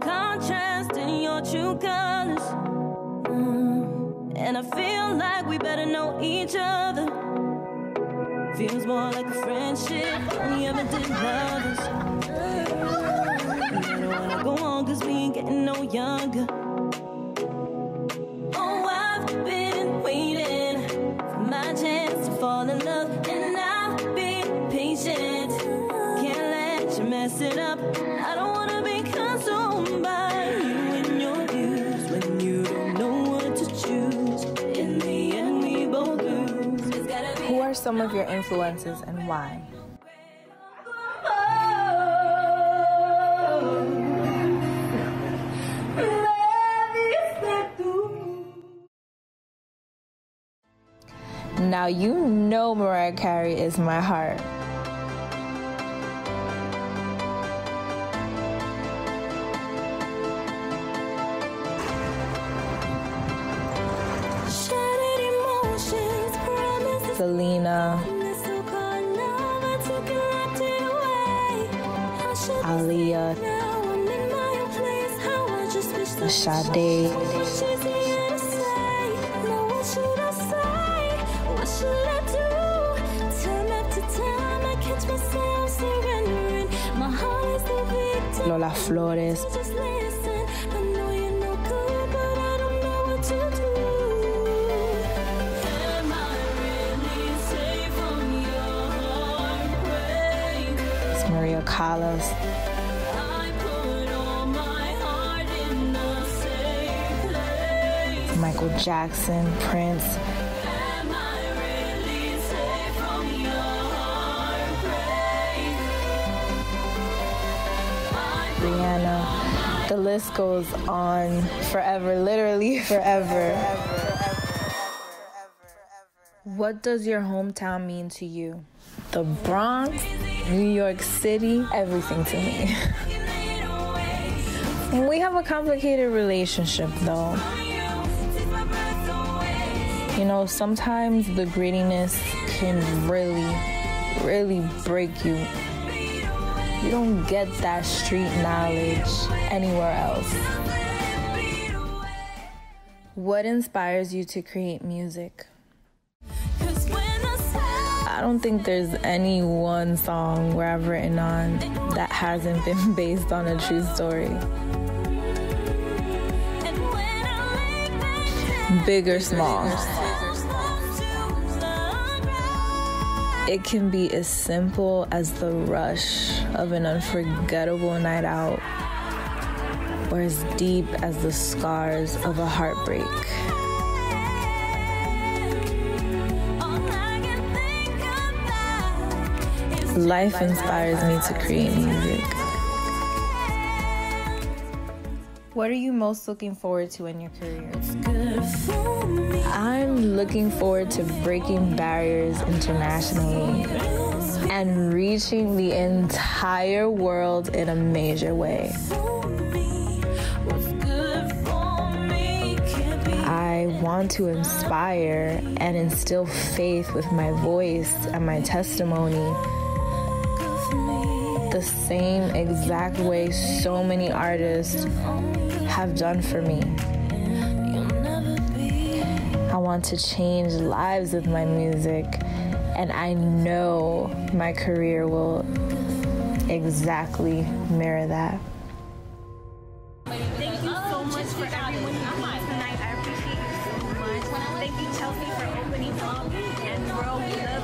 contrast in your true colors. And I feel like we better know each other. Feels more like a friendship than we ever did brothers. We don't wanna go on cause we ain't getting no younger. Oh, I've been waiting for my chance to fall in love, and I've been patient. Can't let you mess it up. I don't wanna be consumed by you and your views when you don't know what to choose. In the end, we both lose. Who are some of your influences and why? Now you know Mariah Carey is my heart. Selena, Aaliyah, Sade, Lola Flores, Maria Callas, Michael Jackson, Prince. Am I really safe from your heartbreak? Rihanna. The list goes on forever, literally forever. What does your hometown mean to you? The Bronx, New York City, everything to me. We have a complicated relationship though. You know, sometimes the grittiness can really break you. You don't get that street knowledge anywhere else. What inspires you to create music? I don't think there's any one song where I've written on that hasn't been based on a true story. Big or small. It can be as simple as the rush of an unforgettable night out, or as deep as the scars of a heartbreak. Life inspires me to create music. What are you most looking forward to in your career? I'm looking forward to breaking barriers internationally and reaching the entire world in a major way. I want to inspire and instill faith with my voice and my testimony, the same exact way so many artists have done for me. I want to change lives with my music, and I know my career will exactly mirror that. Thank you so much for everyone here tonight. I appreciate you so much. Thank you, Chelsea, for opening up and world.